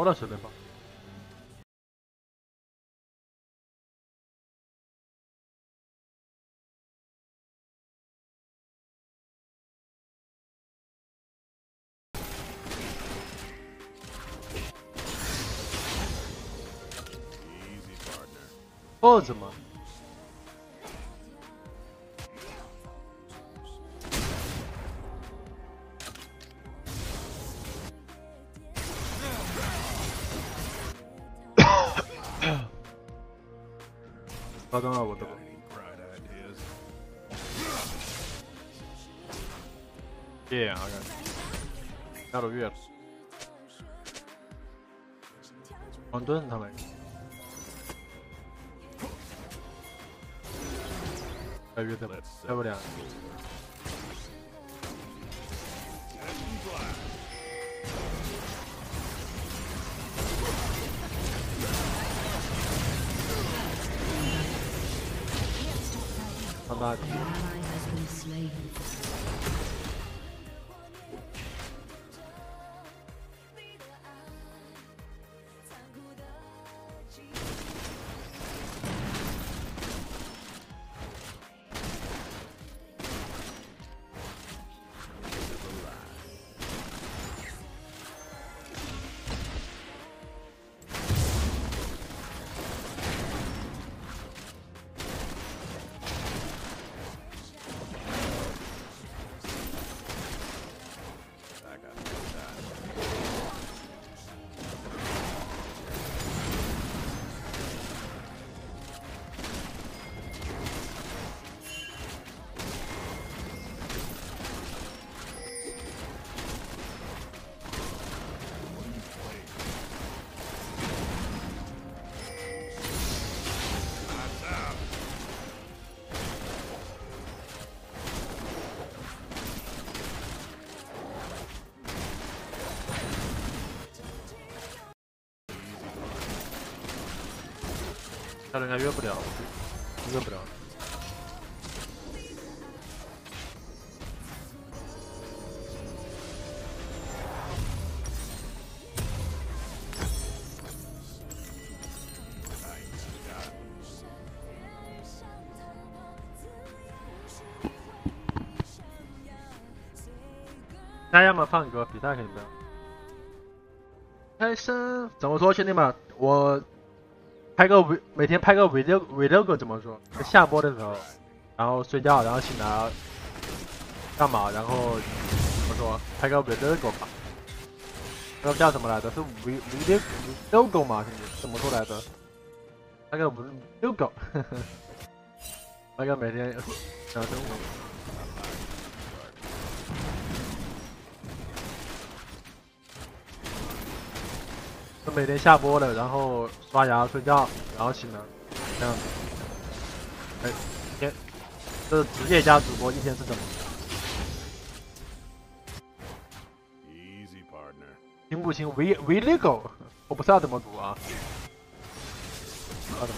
拖到前面吧。哦，怎么？ 他刚刚我的吧。Yeah, I got. 加了月了。黄盾他们。加月的，加不了。Not here.他人家约不了，约不了。那要么放一个比赛可以不要？开声怎么说，兄弟们？我。 拍个每天拍个 vlog 怎么说？下播的时候，然后睡觉，然后醒来，干嘛？然后怎么说？拍个 vlog 吧。那叫什么来着？是 vlog 嘛？怎么说来着？那个 vlog， 那个每天讲生活。 就每天下播了，然后刷牙、睡觉，然后醒了，这样子。哎，一天，这职业加主播一天是怎么？听不清 vlog， 我不知道怎么读啊。啊，怎么读？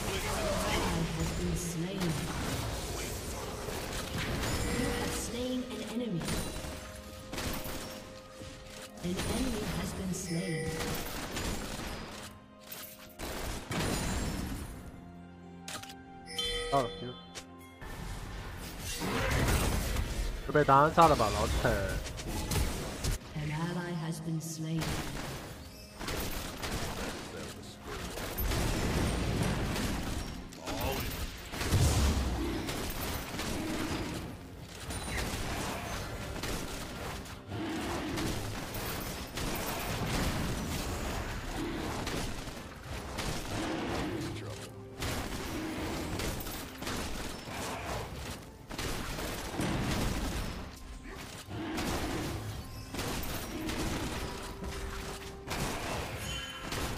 到了，行。是被答案炸了吧，老铁！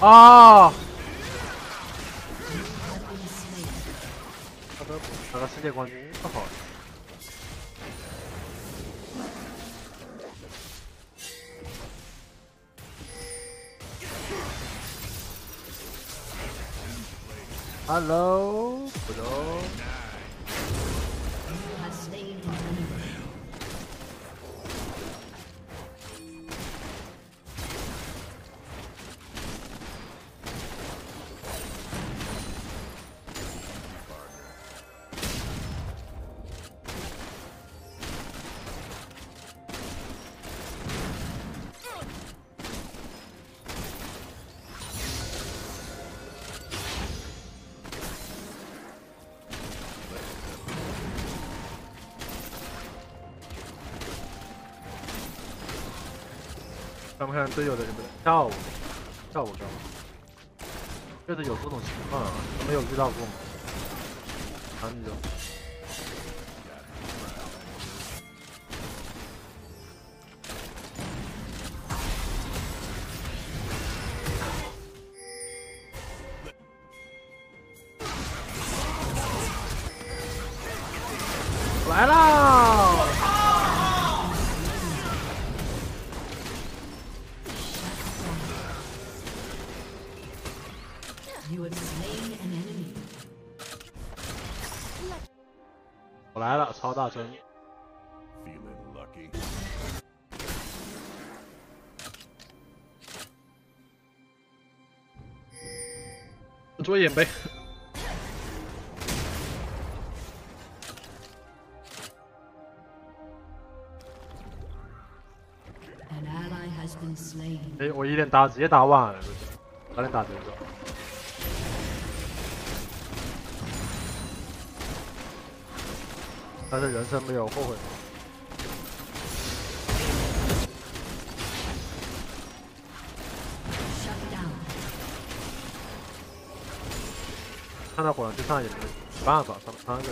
啊！拿个世界冠军不好。 Hello， hello。看不看队友的什么跳舞？这次有这种情况啊，都没有遇到过吗？男女的。来啦！ 我来了，超大声！做眼呗。 哎，我一连打直接打完了，早点打结束。 但是人生没有后悔。看到火了就上也没办法，他那个。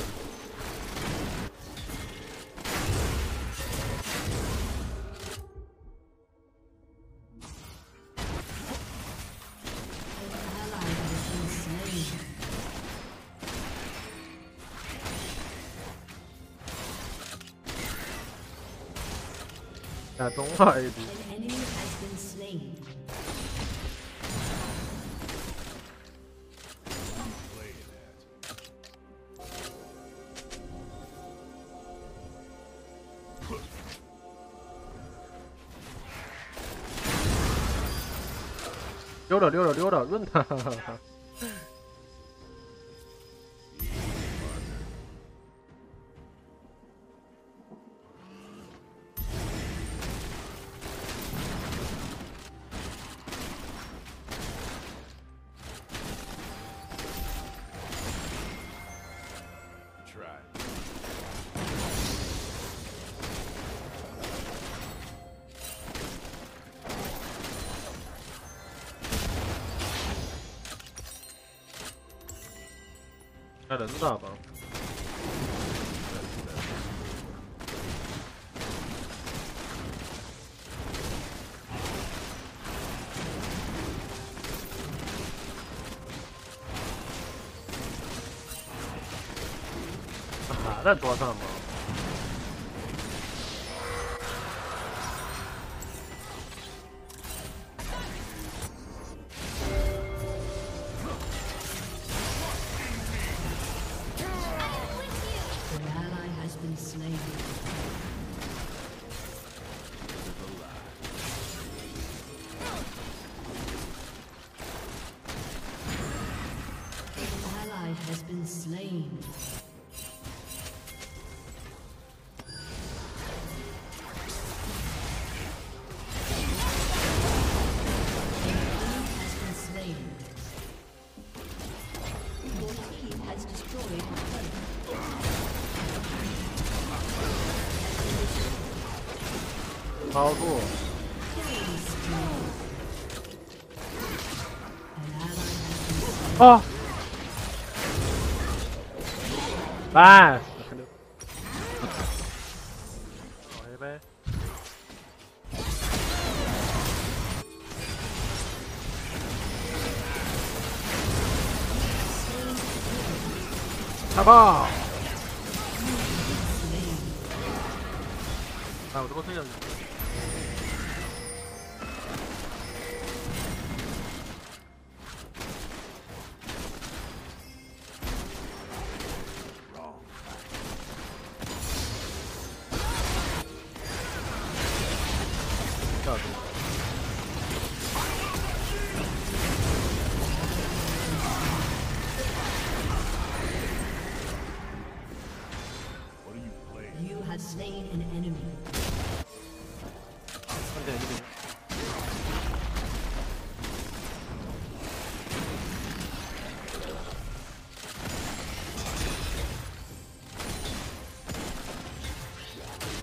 啊，中华 A B。溜了溜了溜了，润他！还能打吗？还在桌上吗？ Has been slain. Your team has destroyed a player. How cool. 啊！ 哎，来呗！大炮！哎，我这波推下去。跳出来。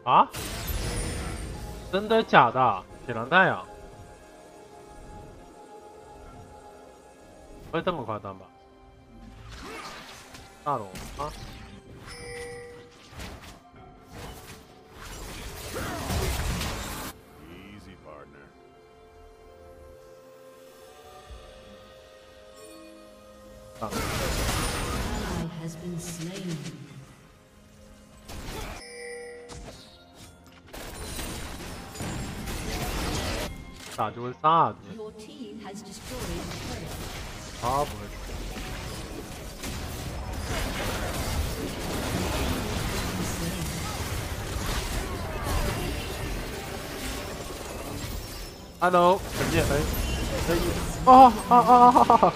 啊！真的假的？铁狼带啊？不会这么夸张吧？大龙啊！ 打就会杀子，他不会。Hello， 肯定哎，可以。哦哦哦！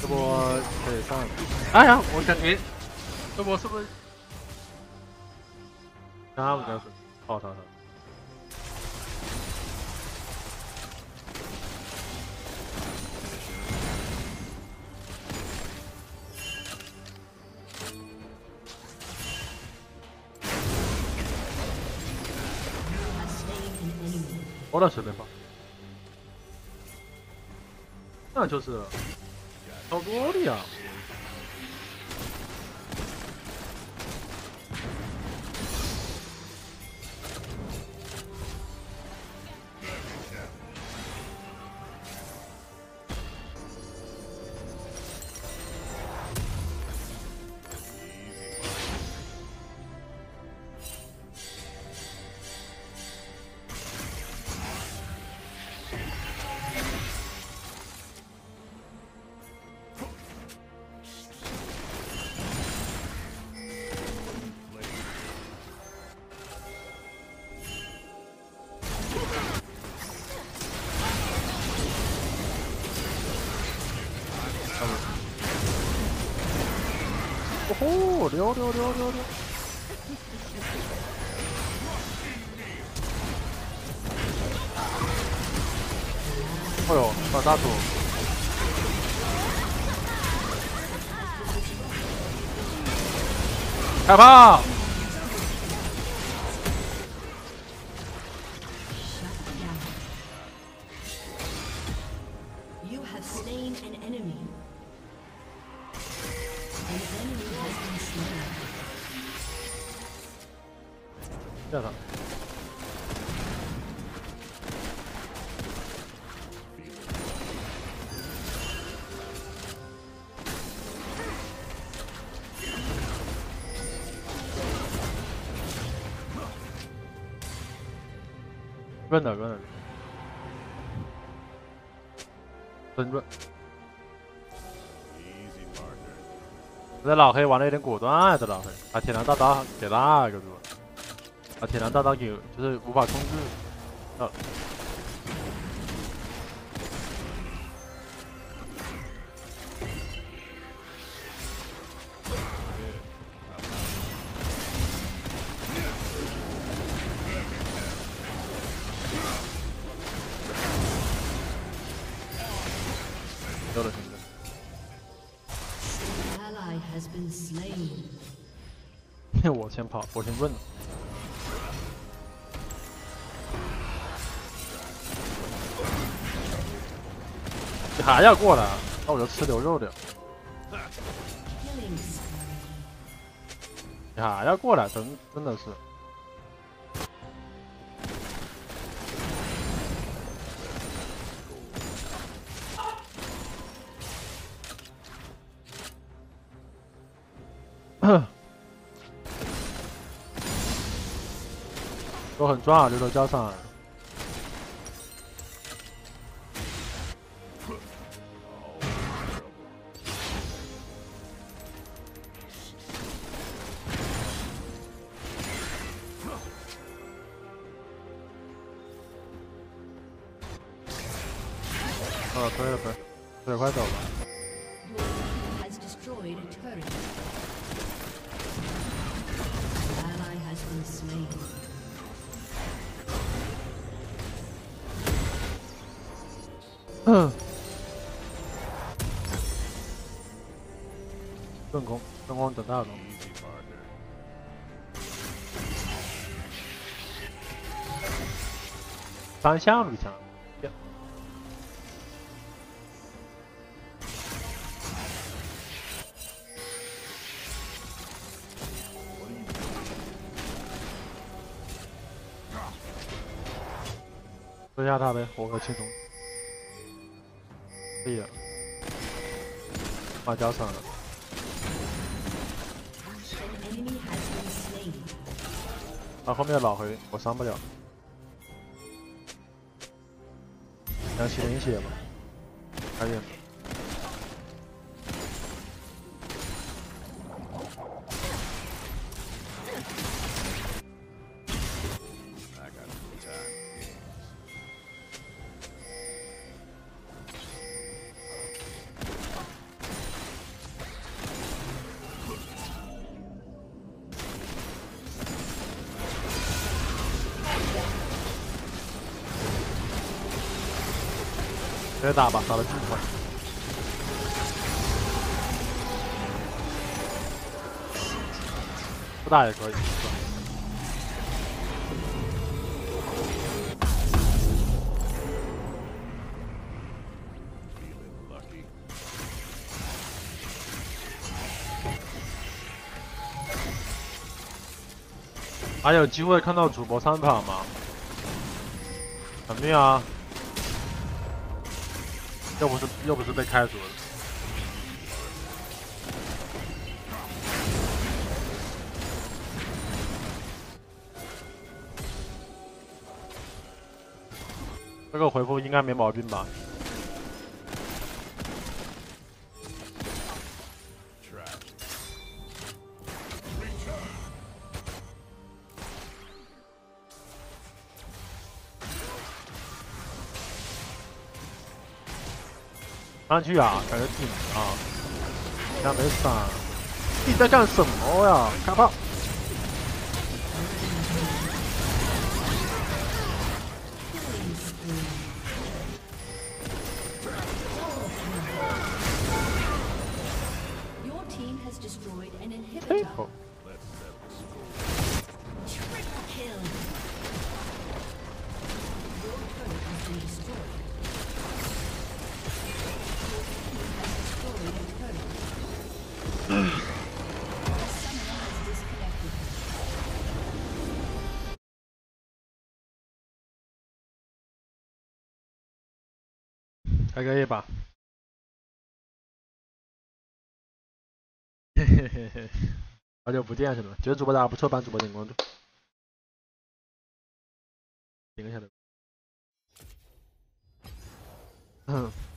这波可以上。哎呀，我感觉这波是不是？啊，我告诉你，好好好。 我老是对方，那就是超多的呀！哦，溜！哎呦，把大土！开炮！这个。润的，真润。这老黑玩的有点果断，这老黑把铁狼大刀给那个住了。 把铁狼大刀给就是无法控制，啊！到了，兄弟！我先跑，我先问了。 还要过来，那我就吃牛肉的。你还要过来，真的是。都很赚啊，这头加闪。 可以了，可以，快走吧。盾弓，盾弓等大龙。 当下路强。 蹲下他呗，我和青铜，可以了，马甲闪了，把后面老回，我伤不了，两起零血吧，赶紧。 直接打吧，打了进攻。不打也可以。还有机会看到主播上场吗？肯定啊！ 又不是被开除了。这个回复应该没毛病吧？上去啊，感觉挺啊，人家没闪，你在干什么呀？开炮！哎吼！ 还可以吧，嘿嘿嘿嘿，好久不见，兄弟们，觉得主播打得不错，帮主播点关注，点个下来。